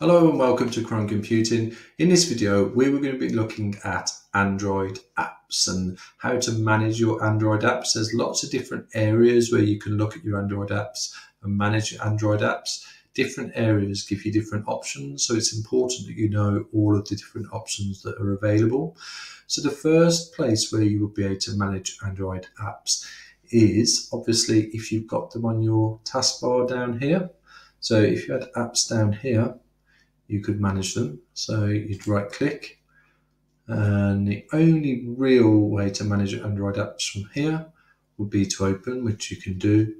Hello and welcome to Chrome Computing. In this video, we were going to be looking at Android apps and how to manage your Android apps. There's lots of different areas where you can look at your Android apps and manage your Android apps. Different areas give you different options, so it's important that you know all of the different options that are available. So the first place where you will be able to manage Android apps is obviously if you've got them on your taskbar down here. So if you had apps down here, you could manage them. So you'd right click, and the only real way to manage Android apps from here would be to open, which you can do,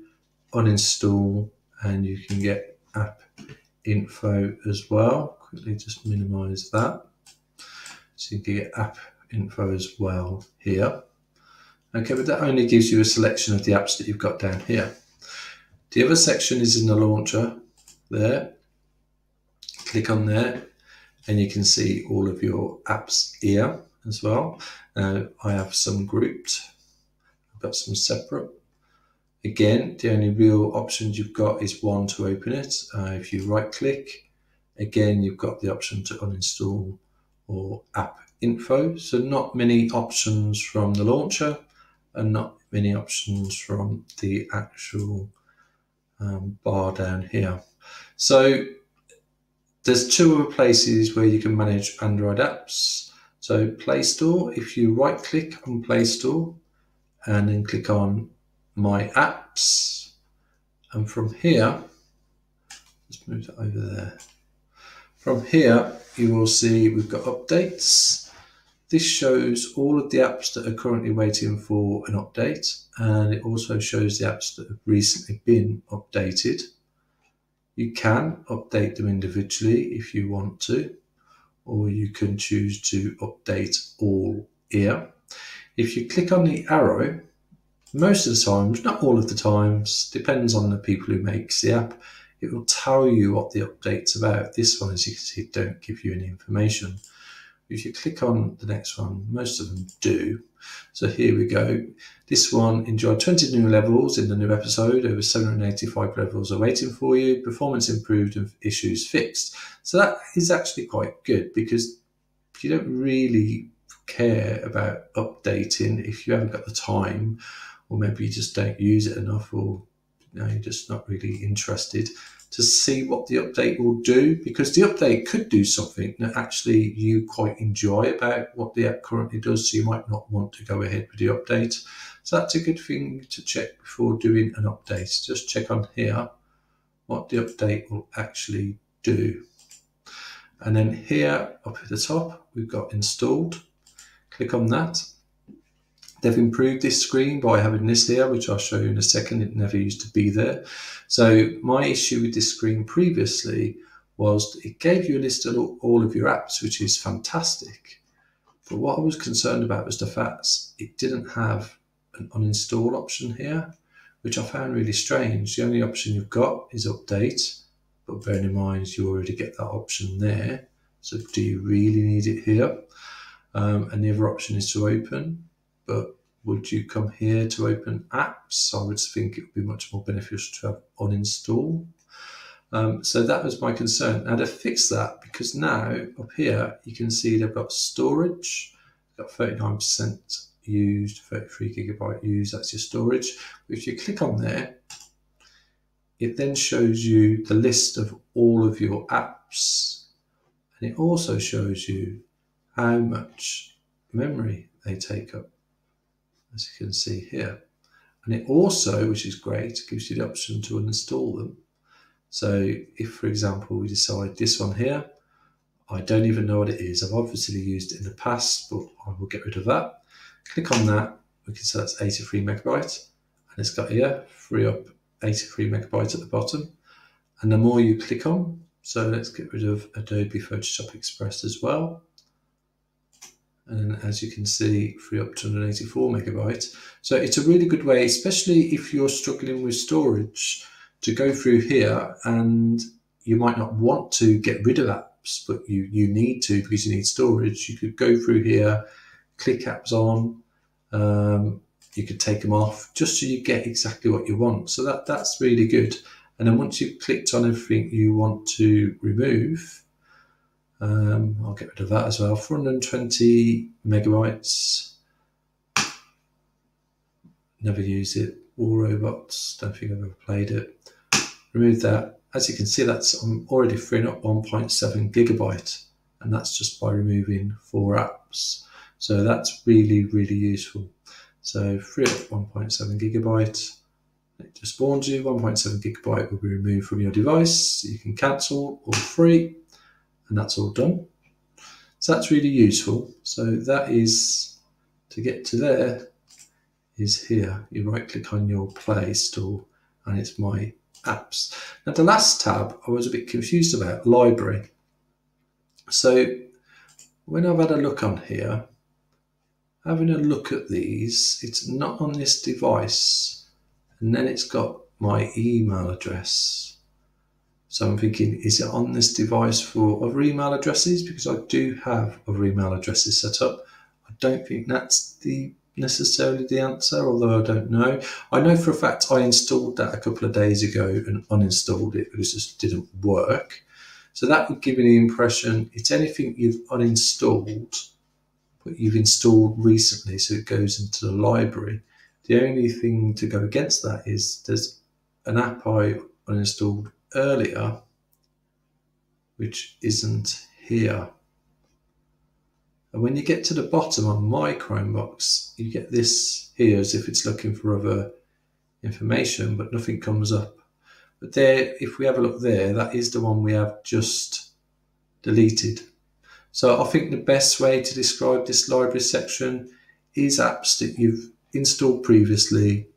uninstall, and you can get app info as well. Quickly just minimize that. So you can get app info as well here. Okay, but that only gives you a selection of the apps that you've got down here. The other section is in the launcher there. Click on there and you can see all of your apps here as well. I have some grouped, I've got some separate. Again, the only real options you've got is one to open it. If you right click, again, you've got the option to uninstall or app info. So not many options from the launcher and not many options from the actual bar down here. So there's two other places where you can manage Android apps. So Play Store, if you right click on Play Store and then click on My Apps, and from here, let's move that over there. From here, you will see we've got updates. This shows all of the apps that are currently waiting for an update, and it also shows the apps that have recently been updated. You can update them individually if you want to, or you can choose to update all here. If you click on the arrow, most of the times, not all of the times, depends on the people who makes the app, it will tell you what the update's about. This one, as you can see, don't give you any information. If you click on the next one, most of them do. So here we go. This one, enjoyed 20 new levels in the new episode. Over 785 levels are waiting for you. Performance improved and issues fixed. So that is actually quite good because you don't really care about updating if you haven't got the time, or maybe you just don't use it enough, or you know, you're just not really interested to see what the update will do, because the update could do something that actually you quite enjoy about what the app currently does, so you might not want to go ahead with the update. So that's a good thing to check before doing an update. Just check on here what the update will actually do. And then here up at the top, we've got installed. Click on that. They've improved this screen by having this here, which I'll show you in a second. It never used to be there. So my issue with this screen previously was it gave you a list of all of your apps, which is fantastic. But what I was concerned about was the fact it didn't have an uninstall option here, which I found really strange. The only option you've got is update, but bearing in mind you already get that option there. So do you really need it here? And the other option is to open. But would you come here to open apps? I would think it would be much more beneficial to have uninstall. So that was my concern. Now, to fix that, because now up here, you can see they've got storage, got 39% used, 33 gigabyte used, that's your storage. But if you click on there, it then shows you the list of all of your apps. And it also shows you how much memory they take up, as you can see here. And it also, which is great, gives you the option to uninstall them. So if, for example, we decide this one here, I don't even know what it is. I've obviously used it in the past, but I will get rid of that. Click on that. We can say that's 83 megabytes. And it's got here, free up 83 megabytes at the bottom. And the more you click on, so let's get rid of Adobe Photoshop Express as well. And as you can see, free up 284 megabytes. So it's a really good way, especially if you're struggling with storage, to go through here, and you might not want to get rid of apps, but you need to because you need storage. You could go through here, click apps on, you could take them off just so you get exactly what you want. So that's really good. And then once you've clicked on everything you want to remove, I'll get rid of that as well. 420 megabytes. Never used it. All robots. Don't think I've ever played it. Remove that. As you can see, that's I'm already freeing up 1.7 gigabyte, and that's just by removing 4 apps. So that's really, really useful. So free up 1.7 gigabyte. It just warns you 1.7 gigabyte will be removed from your device. You can cancel or free, and that's all done. So that's really useful. So that is, to get to there, is here. You right click on your Play Store and it's My Apps. Now the last tab I was a bit confused about, Library. So when I've had a look on here, having a look at these, it's not on this device, and then it's got my email address. So I'm thinking, is it on this device for other email addresses? Because I do have other email addresses set up. I don't think that's the necessarily the answer, although I don't know. I know for a fact I installed that a couple of days ago and uninstalled it because it just didn't work. So that would give me the impression it's anything you've uninstalled but you've installed recently, so it goes into the library. The only thing to go against that is there's an app I uninstalled earlier which isn't here. And when you get to the bottom on My Chromebox, you get this here as if it's looking for other information, but nothing comes up. But there, if we have a look there, that is the one we have just deleted. So I think the best way to describe this library section is apps that you've installed previously,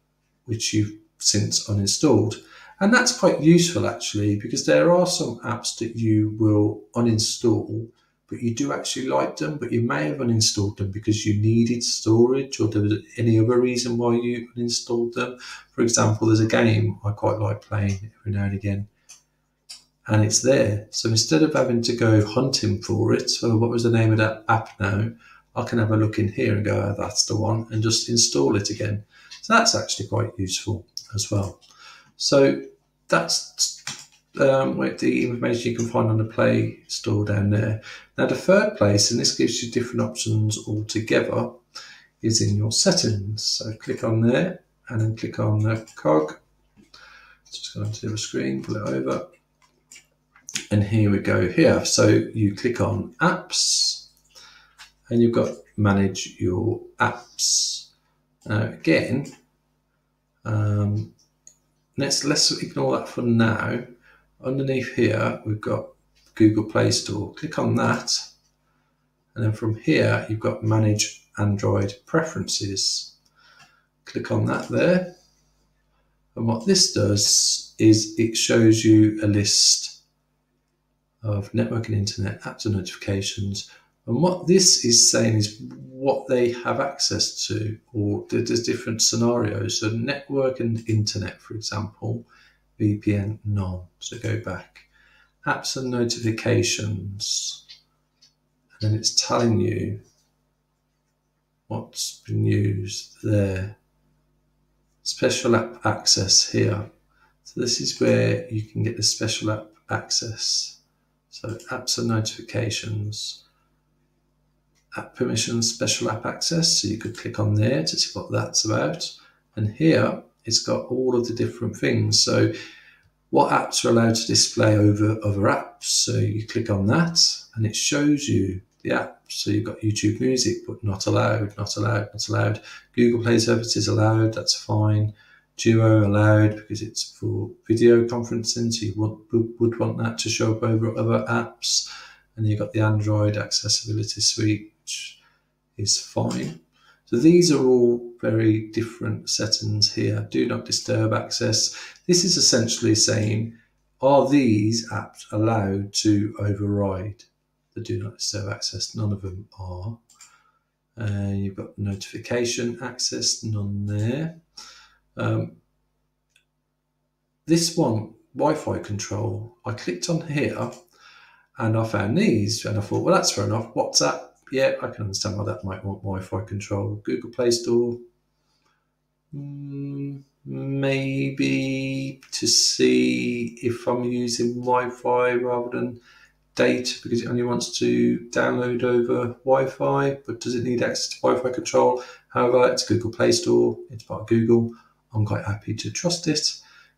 which you've since uninstalled. And that's quite useful actually, because there are some apps that you will uninstall, but you do actually like them, but you may have uninstalled them because you needed storage or there was any other reason why you uninstalled them. For example, there's a game I quite like playing every now and again, and it's there. So instead of having to go hunting for it, so what was the name of that app now, I can have a look in here and go, oh, that's the one, and just install it again. So that's actually quite useful as well. So that's the information you can find on the Play Store down there. Now the third place, and this gives you different options altogether, is in your settings. So click on there and then click on the cog. Just go onto the other screen, pull it over. And here we go here. So you click on apps and you've got manage your apps. Now again, let's ignore that for now. Underneath here, we've got Google Play Store. Click on that. And then from here, you've got Manage Android Preferences. Click on that there. And what this does is it shows you a list of network and internet apps and notifications. And what this is saying is what they have access to, or there's different scenarios. So network and internet, for example, VPN none, so go back. Apps and notifications, and then it's telling you what's been used there. Special app access here. So this is where you can get the special app access. So apps and notifications, app permissions, special app access. So you could click on there to see what that's about. And here, it's got all of the different things. So what apps are allowed to display over other apps. So you click on that and it shows you the apps. So you've got YouTube Music, but not allowed, not allowed, not allowed. Google Play services allowed, that's fine. Duo allowed because it's for video conferencing. So you would want that to show up over other apps. And you've got the Android accessibility suite, which is fine. So these are all very different settings here. Do not disturb access. This is essentially saying, are these apps allowed to override the do not disturb access? None of them are. You've got notification access, none there. This one, Wi-Fi control, I clicked on here and I found these and I thought, well, that's fair enough. WhatsApp. Yeah, I can understand why that might want Wi-Fi control. Google Play Store, maybe to see if I'm using Wi-Fi rather than data because it only wants to download over Wi-Fi, but does it need access to Wi-Fi control? However, it's Google Play Store, it's part of Google. I'm quite happy to trust it.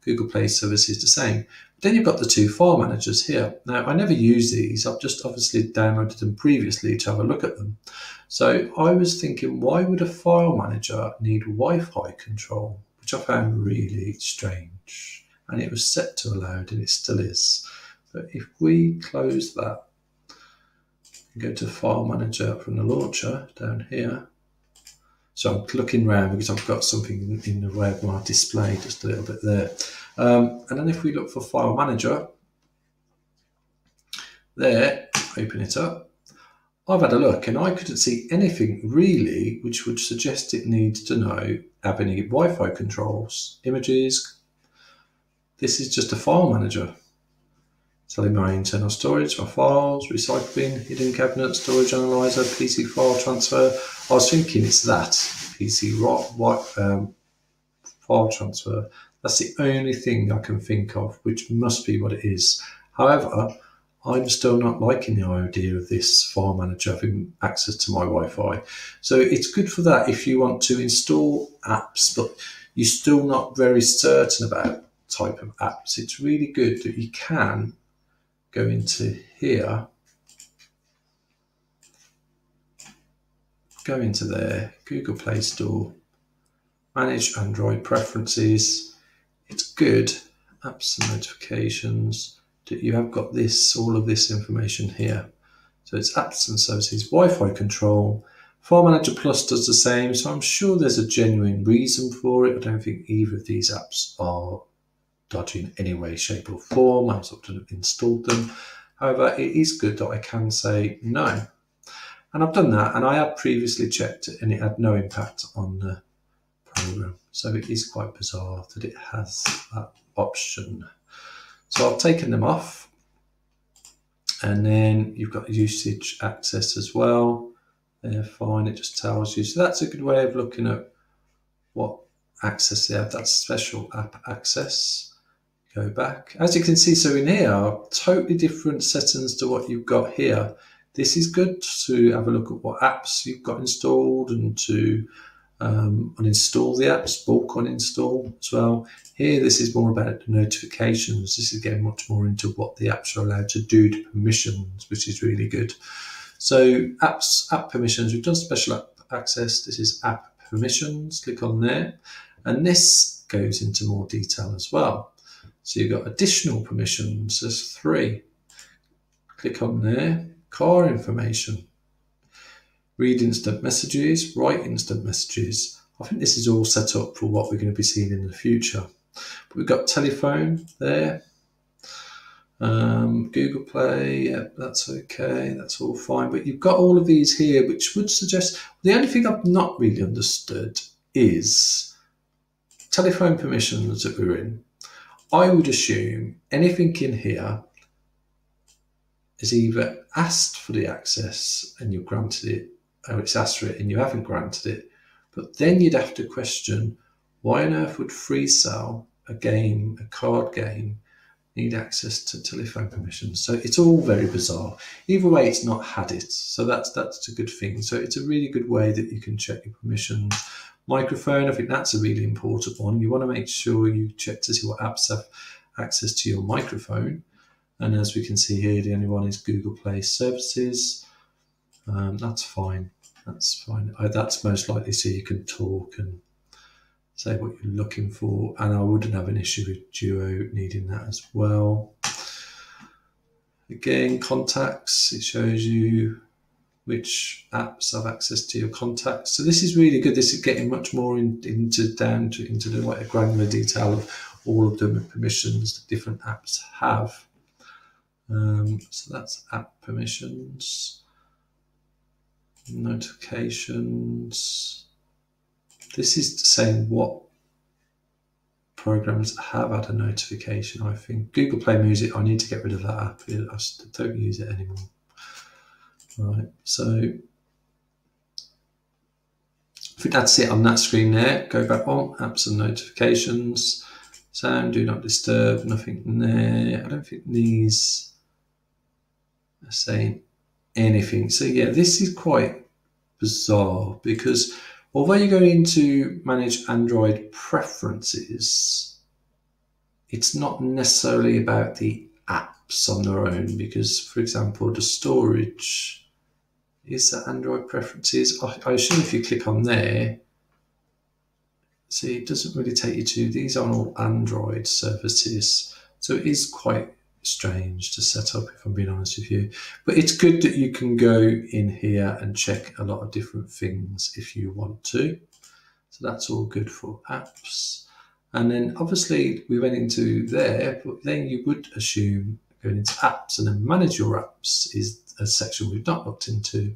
Google Play services the same. But then you've got the two file managers here. Now, I never use these. I've just obviously downloaded them previously to have a look at them. So I was thinking, why would a file manager need Wi-Fi control, which I found really strange. And it was set to allowed, and it still is. But if we close that and go to File Manager from the launcher down here, so I'm looking around because I've got something in the way of my display, just a little bit there. And then if we look for File Manager, there, open it up. I've had a look and I couldn't see anything really which would suggest it needs to know have any Wi-Fi controls, images. This is just a File Manager. Telling my internal storage, my files, recycling, hidden cabinet, storage analyzer, PC file transfer. I was thinking it's that, PC file transfer. That's the only thing I can think of, which must be what it is. However, I'm still not liking the idea of this file manager having access to my Wi-Fi. So it's good for that if you want to install apps, but you're still not very certain about type of apps. It's really good that you can go into here, go into there, Google Play Store, manage Android preferences. It's good, apps and notifications, that you have got this, all of this information here. So it's apps and services, Wi-Fi control, File Manager Plus does the same. So I'm sure there's a genuine reason for it. I don't think either of these apps are dodgy in any way, shape or form. I've sort of installed them. However, it is good that I can say no. And I've done that, and I had previously checked it and it had no impact on the program. So it is quite bizarre that it has that option. So I've taken them off. And then you've got usage access as well. They're fine, it just tells you. So that's a good way of looking at what access they have. That's special app access. Go back. As you can see, so in here, totally different settings to what you've got here. This is good to have a look at what apps you've got installed and to uninstall the apps, bulk uninstall as well. Here, this is more about the notifications. This is getting much more into what the apps are allowed to do, the permissions, which is really good. So apps, app permissions, we've done special app access. This is app permissions, click on there. And this goes into more detail as well. So you've got additional permissions, there's 3. Click on there, car information, read instant messages, write instant messages. I think this is all set up for what we're going to be seeing in the future. But we've got telephone there, Google Play, yep, that's okay, that's all fine. But you've got all of these here, which would suggest, the only thing I've not really understood is telephone permissions that we're in. I would assume anything in here is either asked for the access and you've granted it, or it's asked for it and you haven't granted it. But then you'd have to question, why on earth would FreeCell, a game, a card game, need access to telephone permissions? So it's all very bizarre. Either way, it's not had it. So that's a good thing. So it's a really good way that you can check your permissions. Microphone, I think that's a really important one. You want to make sure you check to see what apps have access to your microphone. And as we can see here, the only one is Google Play services. That's fine. That's fine. That's most likely so you can talk and say what you're looking for, and I wouldn't have an issue with Duo needing that as well. Again, contacts, it shows you which apps have access to your contacts. So this is really good. This is getting much more down into the like granular detail of all of the permissions that different apps have. So that's app permissions, notifications. This is saying what programs have had a notification, I think. Google Play Music, I need to get rid of that app. I don't use it anymore. Right, so I think that's it on that screen there. Go back on, apps and notifications. Sound, do not disturb, nothing there. I don't think these saying anything. So yeah, this is quite bizarre because although you go into manage Android preferences, it's not necessarily about the apps on their own because, for example, the storage, is that Android preferences? I assume if you click on there, see, it doesn't really take you to, these aren't all Android services. So it is quite strange to set up, if I'm being honest with you. But it's good that you can go in here and check a lot of different things if you want to. So that's all good for apps. And then obviously we went into there, but then you would assume going into apps and then manage your apps is a section we've not looked into.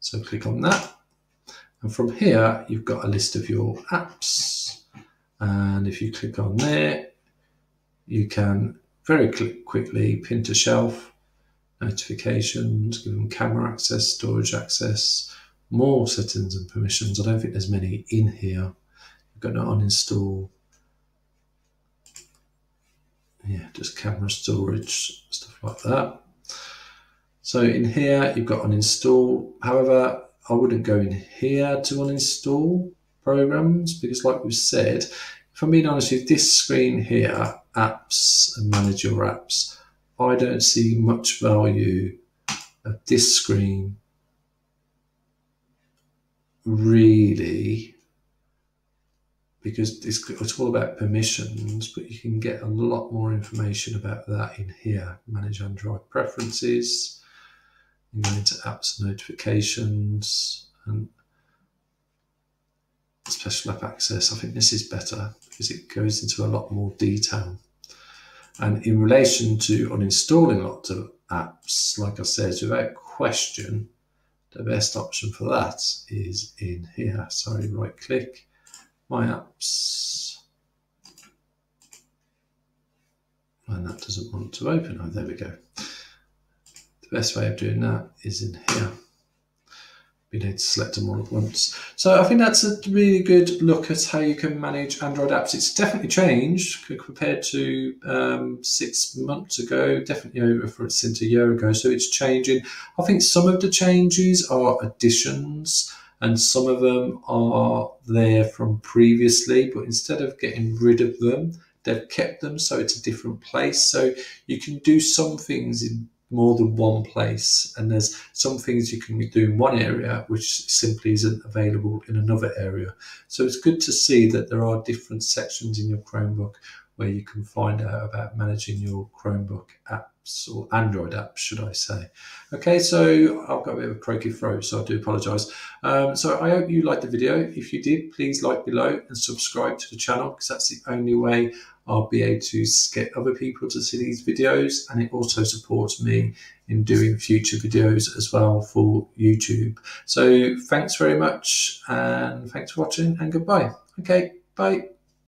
So click on that. And from here, you've got a list of your apps. And if you click on there, you can very quickly pin to shelf, notifications, give them camera access, storage access, more settings and permissions. I don't think there's many in here. You've got to uninstall. Yeah, just camera storage, stuff like that. So in here, you've got uninstall. However, I wouldn't go in here to uninstall programs because like we've said, if I'm being honest with this screen here, apps and manage your apps, I don't see much value of this screen really because it's all about permissions, but you can get a lot more information about that in here. Manage Android preferences. You go into apps and notifications and special app access. I think this is better because it goes into a lot more detail. And in relation to uninstalling lots of apps, like I said, without question, the best option for that is in here. So right click, my apps. And that doesn't want to open. Oh, there we go. Best way of doing that is in here, being able to select them all at once. So I think that's a really good look at how you can manage Android apps. It's definitely changed compared to 6 months ago, definitely over since a year ago, so it's changing. I think some of the changes are additions and some of them are there from previously, but instead of getting rid of them, they've kept them, so it's a different place. So you can do some things in more than one place, and there's some things you can do in one area which simply isn't available in another area. So it's good to see that there are different sections in your Chromebook where you can find out about managing your Chromebook apps, or Android apps should I say. Okay, so I've got a bit of a croaky throat, so I do apologise. So I hope you liked the video. If you did, please like below and subscribe to the channel because that's the only way I'll be able to get other people to see these videos, and it also supports me in doing future videos as well for YouTube. So thanks very much and thanks for watching and goodbye. Okay, bye.